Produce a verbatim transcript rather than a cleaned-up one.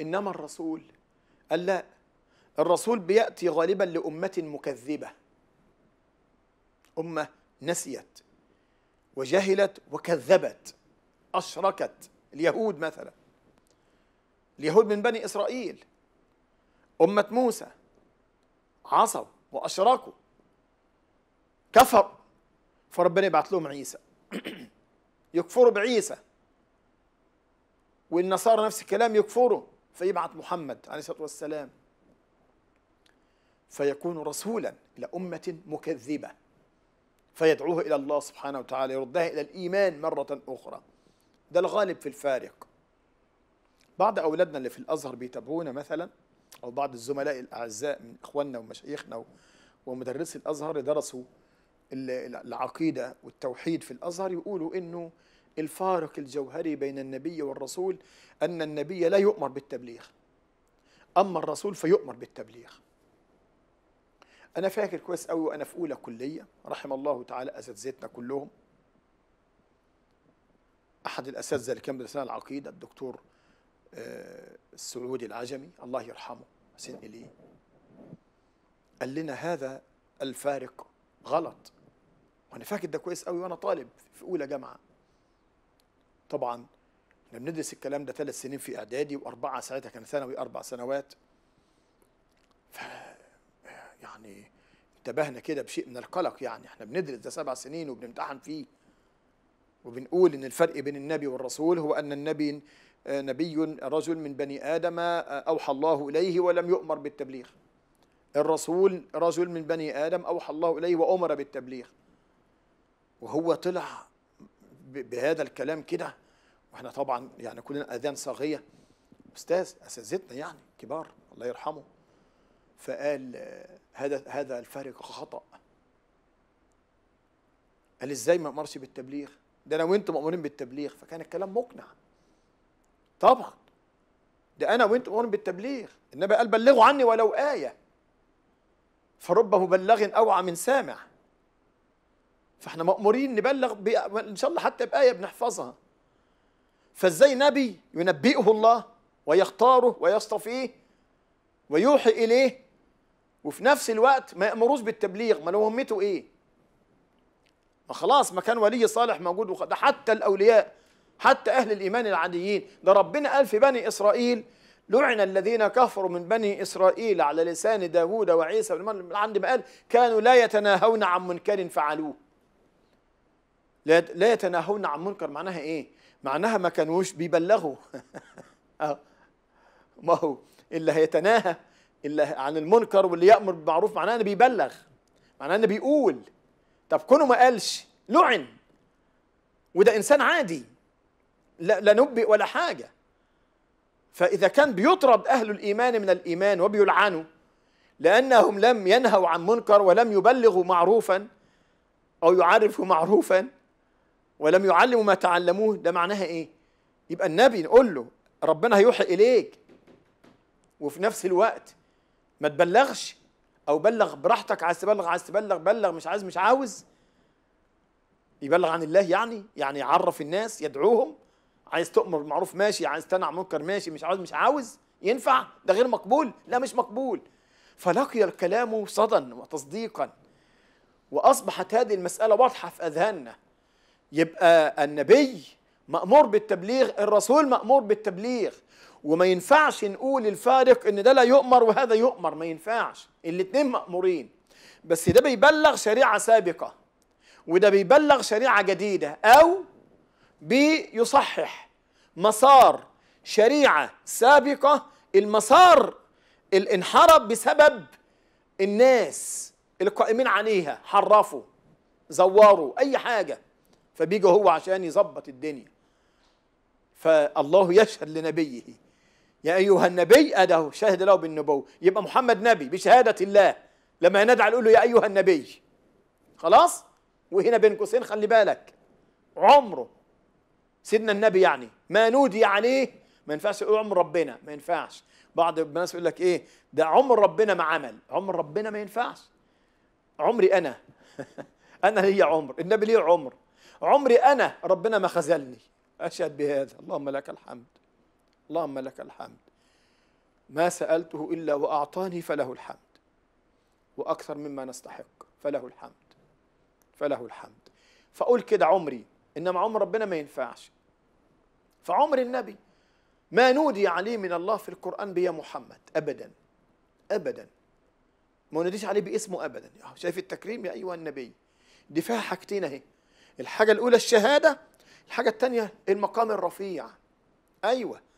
إنما الرسول قال لا، الرسول بيأتي غالبا لأمة مكذبة، أمة نسيت وجهلت وكذبت، أشركت. اليهود مثلا، اليهود من بني إسرائيل، أمة موسى عصوا وأشركوا كفروا، فربنا يبعث لهم عيسى يكفروا بعيسى، والنصارى نفس الكلام يكفروا فيبعث محمد عليه الصلاة والسلام، فيكون رسولا لأمة مكذبة فيدعوها إلى الله سبحانه وتعالى، يردها إلى الإيمان مرة أخرى. ده الغالب في الفارق. بعض أولادنا اللي في الأزهر بيتابعونا مثلا، أو بعض الزملاء الأعزاء من إخواننا ومشايخنا ومدرسي الأزهر درسوا العقيدة والتوحيد في الأزهر، يقولوا إنه الفارق الجوهري بين النبي والرسول أن النبي لا يؤمر بالتبليغ، أما الرسول فيؤمر بالتبليغ. أنا فاكر كويس قوي وأنا في أولى كلية، رحم الله تعالى أساتذتنا كلهم، أحد الأساتذة اللي كان بيدرس لنا العقيدة الدكتور السعودي العجمي الله يرحمه حسين إليه، قال لنا هذا الفارق غلط، وأنا فاكر ده كويس قوي وأنا طالب في أولى جامعة. طبعا احنا بندرس الكلام ده ثلاث سنين في إعدادي وأربعة ساعتها كان ثانوي، أربع سنوات. ف يعني انتبهنا كده بشيء من القلق، يعني احنا بندرس ده سبع سنين وبنمتحن فيه، وبنقول إن الفرق بين النبي والرسول هو أن النبي نبي رجل من بني آدم أوحى الله إليه ولم يؤمر بالتبليغ، الرسول رجل من بني آدم أوحى الله إليه وأمر بالتبليغ، وهو طلع بهذا الكلام كده، واحنا طبعا يعني كلنا آذان صاغية، أستاذ أساتذتنا يعني كبار الله يرحمه، فقال هذا هذا الفارق خطأ. قال إزاي ما أمرش بالتبليغ؟ ده أنا وأنتم مأمورين بالتبليغ. فكان الكلام مقنع طبعا، ده أنا وأنتم مأمورين بالتبليغ، النبي قال بلغوا عني ولو آية، فرب مبلغ أوعى من سامع، فإحنا مأمورين نبلغ إن شاء الله حتى بآية بنحفظها، فإزاي نبي ينبئه الله ويختاره ويصطفيه ويوحي إليه وفي نفس الوقت ما يأمروش بالتبليغ؟ ما له مهمته إيه؟ ما خلاص ما كان ولي صالح موجود، وخ... ده حتى الأولياء، حتى أهل الإيمان العاديين. ده ربنا قال في بني إسرائيل لعن الذين كفروا من بني إسرائيل على لسان داوود وعيسى بن مريم، عندما قال كانوا لا يتناهون عن منكر فعلوه. لا, لا يتناهون عن منكر معناها إيه؟ معناها ما كانوش بيبلغوا ما هو اللي هيتناهى اللي عن المنكر واللي يأمر بالمعروف معناه أنه بيبلغ، معناه أنه بيقول. طب كونه ما قالش لعن، وده إنسان عادي لا, لا نبئ ولا حاجة، فإذا كان بيطرد أهل الإيمان من الإيمان وبيلعنوا لأنهم لم ينهوا عن منكر ولم يبلغوا معروفا أو يعرفوا معروفا ولم يعلموا ما تعلموه، ده معناها إيه؟ يبقى النبي نقول له ربنا هيوحي إليك وفي نفس الوقت ما تبلغش، أو بلغ براحتك، عايز تبلغ عايز تبلغ بلغ، مش عايز مش عاوز يبلغ عن الله، يعني يعني يعرف الناس يدعوهم، عايز تؤمر بالمعروف ماشي، عايز تنع منكر ماشي، مش عاوز مش عاوز ينفع؟ ده غير مقبول، لا مش مقبول. فلقي الكلام صدى وتصديقا، وأصبحت هذه المسألة واضحة في أذهاننا. يبقى النبي مأمور بالتبليغ، الرسول مأمور بالتبليغ، وما ينفعش نقول الفارق ان ده لا يؤمر وهذا يؤمر، ما ينفعش، الاثنين مأمورين، بس ده بيبلغ شريعة سابقة وده بيبلغ شريعة جديدة، او بيصحح مسار شريعة سابقة، المسار اللي انحرف بسبب الناس القائمين عليها، حرفوا زوروا اي حاجة، فبيجي هو عشان يظبط الدنيا. فالله يشهد لنبيه يا أيها النبي، أده شهد له بالنبوة، يبقى محمد نبي بشهادة الله، لما ينادع يقول له يا أيها النبي، خلاص؟ وهنا بين قوسين خلي بالك، عمره سيدنا النبي يعني ما نودي عليه، ما ينفعش يقول عمر ربنا، ما ينفعش. بعض الناس يقول لك إيه ده عمر ربنا ما عمل، عمر ربنا ما ينفعش، عمري أنا أنا لي عمر، النبي ليه عمر، عمري أنا ربنا ما خذلني، أشهد بهذا. اللهم لك الحمد، اللهم لك الحمد. ما سألته إلا وأعطاني فله الحمد، وأكثر مما نستحق فله الحمد فله الحمد. فأقول كده عمري، إنما عمر ربنا ما ينفعش. فعمر النبي ما نودي عليه من الله في القرآن بيا محمد أبدا أبدا، ما نوديش عليه باسمه أبدا. شايف التكريم يا أيها النبي؟ دي فيها حاجتين أهي، الحاجة الأولى الشهادة، الحاجة الثانية المقام الرفيع. أيوة